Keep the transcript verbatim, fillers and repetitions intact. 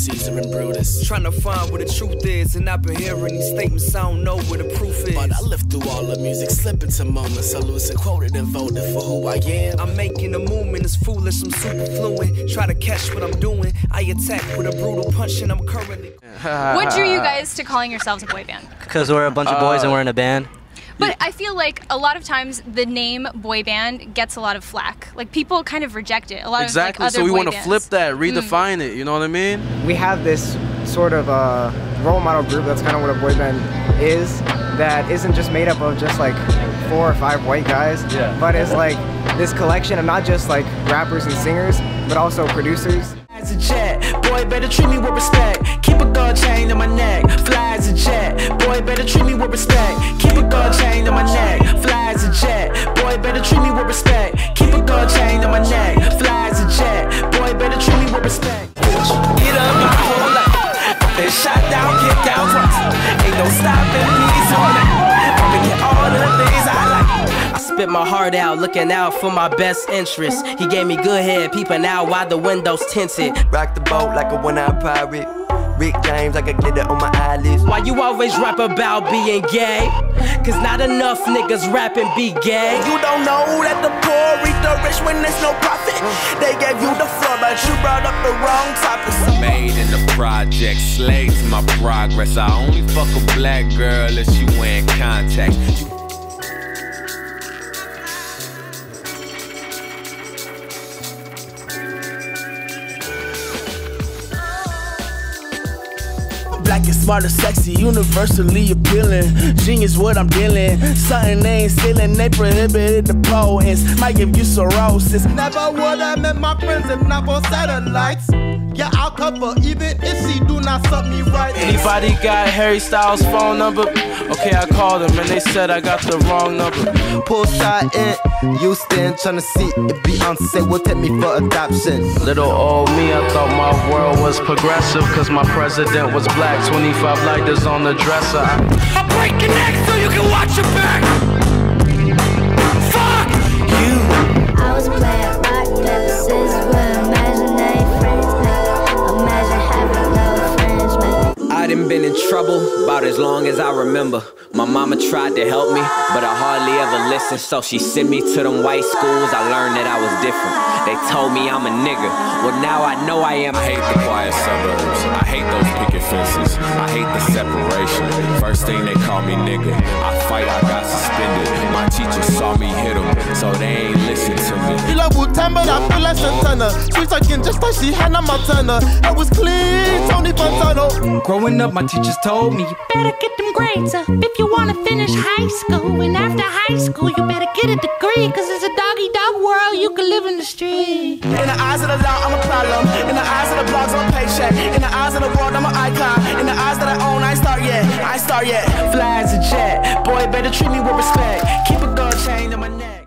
Caesar and Brutus. Trying to find where the truth is, and I've been hearing these statements, I don't know where the proof is. But I lived through all the music, slipping to moments, elusive, quoted and voted for who I am. I'm making a movement, it's foolish, I'm super fluent. Try to catch what I'm doing, I attack with a brutal punch, and I'm currently... What drew you guys to calling yourselves a boy band? Because we're a bunch of boys uh, and we're in a band. But I feel like a lot of times the name boy band gets a lot of flack. Like people kind of reject it. A lot exactly. of like, other Exactly. So we want to flip that, redefine mm. it. You know what I mean? We have this sort of uh, role model group. That's kind of what a boy band is. That isn't just made up of just like four or five white guys. Yeah. But it's like this collection of not just like rappers and singers, but also producers. As a jet, boy better treat me with respect. Keep a gold chain to my neck. Fly as a jet, boy better treat me with respect. Keep a gold chain to my neck. Fly as a jet, boy better treat me with respect. Keep a gold chain to my neck. Fly as a jet, boy better treat me with respect. Get up and pull up. Then shot down, get down twice. Ain't no stopping me, so I'm gonna get all the things I like. I spit my heart out, looking out for my best interest. He gave me good head, peeping out while the window's tinted. Rock the boat like a one-eyed pirate. Rick James, I could get it on my eyelids. Why you always rap about being gay? Cause not enough niggas rap and be gay. You don't know that the poor eat the rich when there's no profit. They gave you the floor, but you brought up the wrong topics. Made in the project, slaves my progress. I only fuck a black girl if she wearing contacts. Black and smart and sexy, universally appealing. Genius what I'm dealing. Something they ain't stealing, they prohibited the poets. Might give you cirrhosis. Never would I met my friends if not for satellites. Yeah, I'll cover even if she do not suck me right. Anybody got Harry Styles' phone number? Okay, I called him and they said I got the wrong number. Poolside in Houston, tryna see if Beyonce will take me for adoption. Little old me, I thought my world was progressive, cause my president was black. Twenty-five lighters on the dresser. I'll break your neck so you can watch your back. Fuck you. I was playing rock never since we're imaginary friends. Imagine having no friends, man. I done been in trouble about as long as I remember. My mama tried to help me, but I hardly ever listened. So she sent me to them white schools. I learned that I was different. They told me I'm a nigga. Well, now I know I am. I hate the quiet suburbs. I hate those picket fences. I hate the separation. First thing they call me nigga. I fight, I got suspended. My teacher saw me hit him, so they ain't listen to me. You love Wu-Tang, but I feel like Santana. She's talking just like she had no Montana. I was clean, Tony Montana. Growing up, my teachers told me, you better get them grades up if you wanna finish high school, and after high school you better get a degree, cause it's a doggy dog world, you can live in the street. In the eyes of the law, I'm a problem. In the eyes of the blogs, I'm a paycheck. In the eyes of the world, I'm an icon. In the eyes that I own, I star yet, I star yet. Fly as a jet, boy better treat me with respect. Keep a gold chain to my neck.